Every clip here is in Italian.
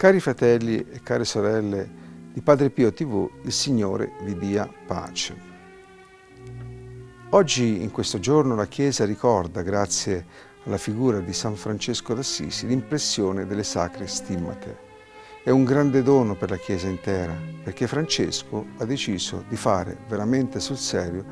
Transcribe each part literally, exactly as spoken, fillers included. Cari fratelli e care sorelle di Padre Pio tivù, il Signore vi dia pace. Oggi, in questo giorno, la Chiesa ricorda, grazie alla figura di San Francesco d'Assisi, l'impressione delle sacre stimmate. È un grande dono per la Chiesa intera, perché Francesco ha deciso di fare veramente sul serio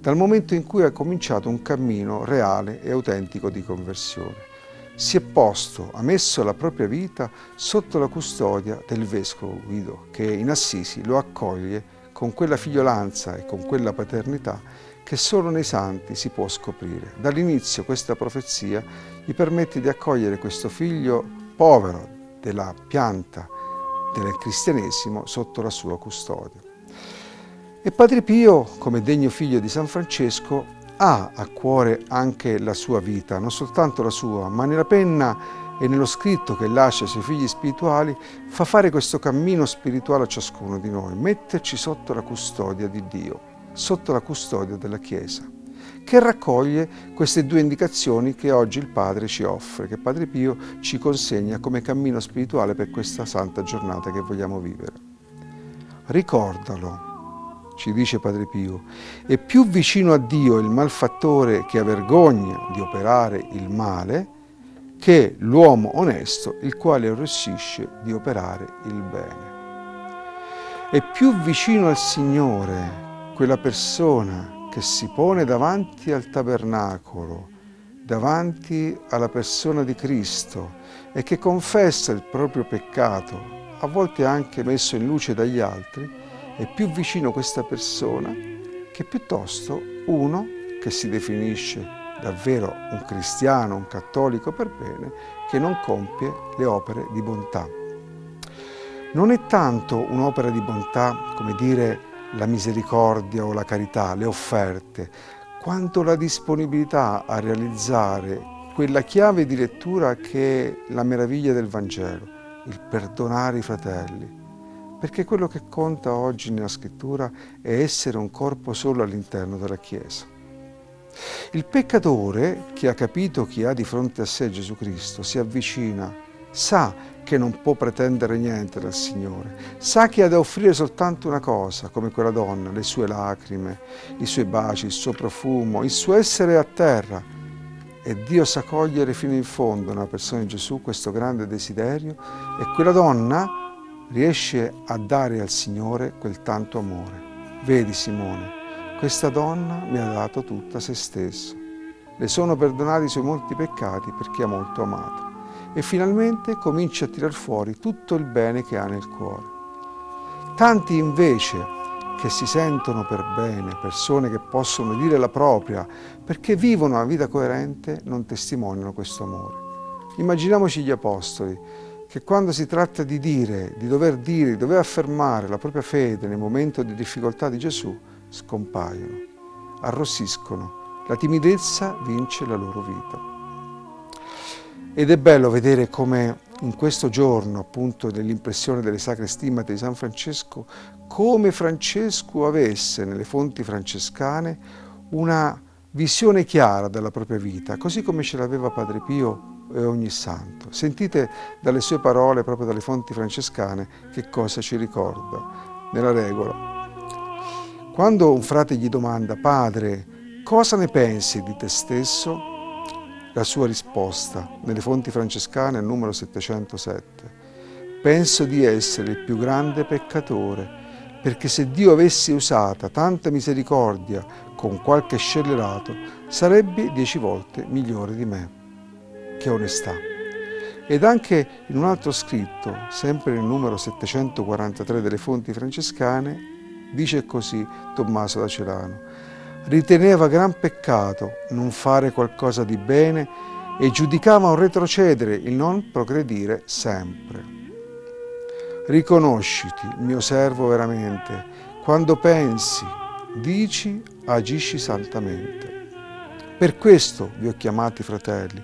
dal momento in cui ha cominciato un cammino reale e autentico di conversione. Si è posto, ha messo la propria vita sotto la custodia del vescovo Guido, che in Assisi lo accoglie con quella figliolanza e con quella paternità che solo nei santi si può scoprire. Dall'inizio questa profezia gli permette di accogliere questo figlio povero della pianta del cristianesimo sotto la sua custodia. E Padre Pio, come degno figlio di San Francesco, ha a cuore anche la sua vita, non soltanto la sua, ma nella penna e nello scritto che lascia ai suoi figli spirituali fa fare questo cammino spirituale a ciascuno di noi, metterci sotto la custodia di Dio, sotto la custodia della Chiesa, che raccoglie queste due indicazioni che oggi il Padre ci offre, che Padre Pio ci consegna come cammino spirituale per questa santa giornata che vogliamo vivere. Ricordalo, ci dice Padre Pio, è più vicino a Dio il malfattore che ha vergogna di operare il male, che l'uomo onesto il quale arrossisce di operare il bene. È più vicino al Signore quella persona che si pone davanti al tabernacolo, davanti alla persona di Cristo e che confessa il proprio peccato, a volte anche messo in luce dagli altri. È più vicino questa persona che piuttosto uno che si definisce davvero un cristiano, un cattolico per bene, che non compie le opere di bontà. Non è tanto un'opera di bontà, come dire, la misericordia o la carità, le offerte, quanto la disponibilità a realizzare quella chiave di lettura che è la meraviglia del Vangelo, il perdonare i fratelli. Perché quello che conta oggi nella Scrittura è essere un corpo solo all'interno della Chiesa. Il peccatore, che ha capito chi ha di fronte a sé Gesù Cristo, si avvicina, sa che non può pretendere niente dal Signore, sa che ha da offrire soltanto una cosa, come quella donna, le sue lacrime, i suoi baci, il suo profumo, il suo essere a terra. E Dio sa cogliere fino in fondo nella persona di Gesù questo grande desiderio, e quella donna riesce a dare al Signore quel tanto amore. Vedi Simone, questa donna mi ha dato tutta se stessa. Le sono perdonati i suoi molti peccati perché ha molto amato. E finalmente comincia a tirar fuori tutto il bene che ha nel cuore. Tanti invece che si sentono per bene, persone che possono dire la propria, perché vivono una vita coerente, non testimoniano questo amore. Immaginiamoci gli Apostoli, che quando si tratta di dire, di dover dire, di dover affermare la propria fede nel momento di difficoltà di Gesù, scompaiono, arrossiscono, la timidezza vince la loro vita. Ed è bello vedere come in questo giorno, appunto, dell'impressione delle sacre stimmate di San Francesco, come Francesco avesse nelle fonti francescane una visione chiara della propria vita, così come ce l'aveva Padre Pio e ogni santo. Sentite dalle sue parole, proprio dalle fonti francescane, che cosa ci ricorda nella regola. Quando un frate gli domanda: padre, cosa ne pensi di te stesso? La sua risposta, nelle fonti francescane, numero settecentosette: penso di essere il più grande peccatore, perché se Dio avesse usata tanta misericordia con qualche scellerato, sarebbe dieci volte migliore di me. Che onestà! Ed anche in un altro scritto, sempre nel numero settecentoquarantatré delle fonti francescane, dice così Tommaso da Celano: riteneva gran peccato non fare qualcosa di bene e giudicava un retrocedere il non progredire sempre. Riconosciti, mio servo, veramente, quando pensi, dici, agisci santamente. Per questo vi ho chiamati fratelli,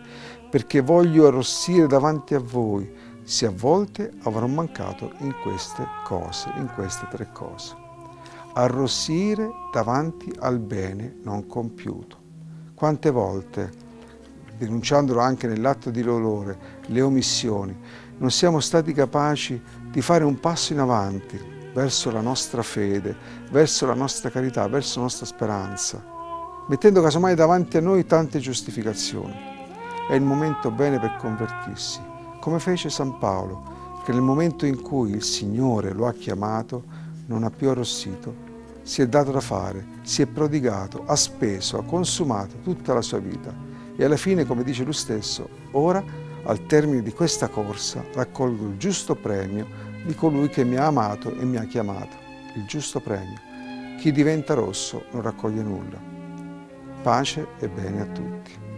perché voglio arrossire davanti a voi, se a volte avrò mancato in queste cose, in queste tre cose. Arrossire davanti al bene non compiuto. Quante volte, denunciandolo anche nell'atto di dolore, le omissioni, non siamo stati capaci di fare un passo in avanti verso la nostra fede, verso la nostra carità, verso la nostra speranza, mettendo casomai davanti a noi tante giustificazioni. È il momento bene per convertirsi, come fece San Paolo, che nel momento in cui il Signore lo ha chiamato, non ha più arrossito, si è dato da fare, si è prodigato, ha speso, ha consumato tutta la sua vita e alla fine, come dice lui stesso, ora, al termine di questa corsa, raccolgo il giusto premio di colui che mi ha amato e mi ha chiamato, il giusto premio. Chi diventa rosso non raccoglie nulla. Pace e bene a tutti.